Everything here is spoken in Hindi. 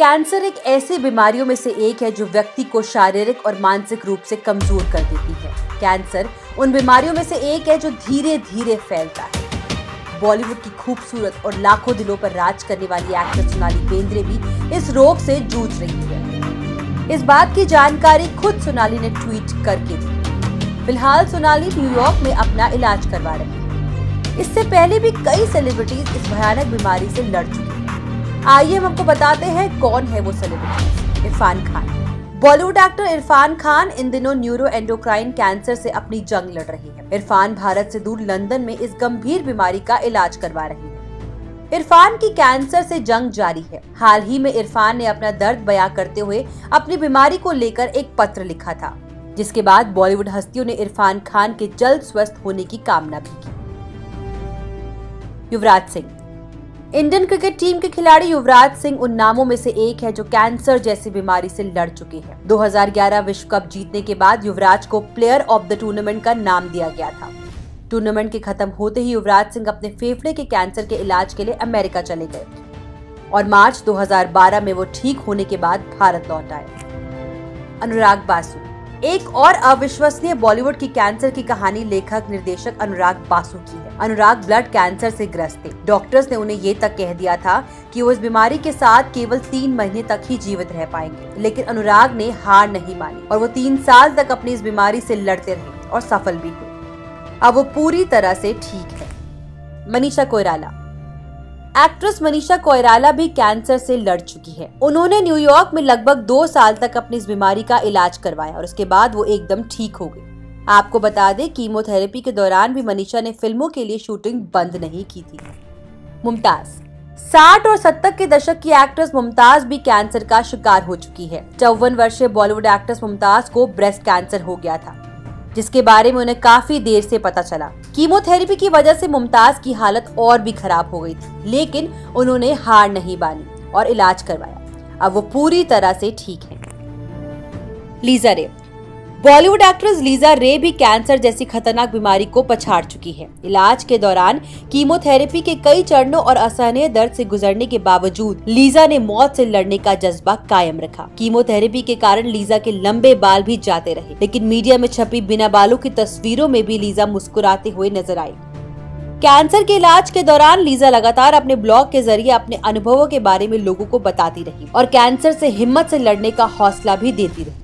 कैंसर एक ऐसी बीमारियों में से एक है जो व्यक्ति को शारीरिक और मानसिक रूप से कमजोर कर देती है। कैंसर उन बीमारियों में से एक है जो धीरे धीरे फैलता है। बॉलीवुड की खूबसूरत और लाखों दिलों पर राज करने वाली एक्टर सोनाली बेंद्रे भी इस रोग से जूझ रही है। इस बात की जानकारी खुद सोनाली ने ट्वीट करके दी। फिलहाल सोनाली न्यूयॉर्क में अपना इलाज करवा रही है। इससे पहले भी कई सेलिब्रिटीज इस भयानक बीमारी से लड़ चुकी है। आइए हम आपको बताते हैं कौन है वो सेलिब्रिटी। इरफान खान। बॉलीवुड एक्टर इरफान खान इन दिनों न्यूरोएंडोक्राइन कैंसर से अपनी जंग लड़ रहे हैं। इरफान भारत से दूर लंदन में इस गंभीर बीमारी का इलाज करवा रहे हैं। इरफान की कैंसर से जंग जारी है। हाल ही में इरफान ने अपना दर्द बयां करते हुए अपनी बीमारी को लेकर एक पत्र लिखा था, जिसके बाद बॉलीवुड हस्तियों ने इरफान खान के जल्द स्वस्थ होने की कामना भी की। Yuvraj Singh. Indian cricket team के खिलाड़ी युवराज सिंह उन नामों में से एक है जो कैंसर जैसी बीमारी से लड़ चुके हैं। 2011 विश्व कप जीतने के बाद युवराज को प्लेयर ऑफ द टूर्नामेंट का नाम दिया गया था। टूर्नामेंट के खत्म होते ही युवराज सिंह अपने फेफड़े के कैंसर के इलाज के लिए अमेरिका चले गए और मार्च 2012 में वो ठीक होने के बाद भारत लौट आए। अनुराग बासु। एक और अविश्वसनीय बॉलीवुड की कैंसर की कहानी लेखक निर्देशक अनुराग बासु की है। अनुराग ब्लड कैंसर से ग्रस्त थे। डॉक्टर्स ने उन्हें ये तक कह दिया था कि वो इस बीमारी के साथ केवल 3 महीने तक ही जीवित रह पाएंगे, लेकिन अनुराग ने हार नहीं मानी और वो 3 साल तक अपनी इस बीमारी से लड़ते रहे और सफल भी हुए। अब वो पूरी तरह से ठीक है। मनीषा कोयराला। एक्ट्रेस मनीषा कोयराला भी कैंसर से लड़ चुकी है। उन्होंने न्यूयॉर्क में लगभग 2 साल तक अपनी इस बीमारी का इलाज करवाया और उसके बाद वो एकदम ठीक हो गई। आपको बता दें, कीमोथेरेपी के दौरान भी मनीषा ने फिल्मों के लिए शूटिंग बंद नहीं की थी। मुमताज। 60 और 70 के दशक की एक्ट्रेस मुमताज भी कैंसर का शिकार हो चुकी है। 54 वर्षीय बॉलीवुड एक्ट्रेस मुमताज को ब्रेस्ट कैंसर हो गया था, जिसके बारे में उन्हें काफी देर से पता चला। कीमोथेरेपी की वजह से मुमताज की हालत और भी खराब हो गई थी, लेकिन उन्होंने हार नहीं मानी और इलाज करवाया। अब वो पूरी तरह से ठीक हैं। लीजा रे। बॉलीवुड एक्ट्रेस लीजा रे भी कैंसर जैसी खतरनाक बीमारी को पछाड़ चुकी है। इलाज के दौरान कीमोथेरेपी के कई चरणों और असहनीय दर्द से गुजरने के बावजूद लीजा ने मौत से लड़ने का जज्बा कायम रखा। कीमोथेरेपी के कारण लीजा के लंबे बाल भी जाते रहे, लेकिन मीडिया में छपी बिना बालों की तस्वीरों में भी लीजा मुस्कुराते हुए नजर आई। कैंसर के इलाज के दौरान लीजा लगातार अपने ब्लॉग के जरिए अपने अनुभवों के बारे में लोगों को बताती रही और कैंसर से हिम्मत से लड़ने का हौसला भी देती रही।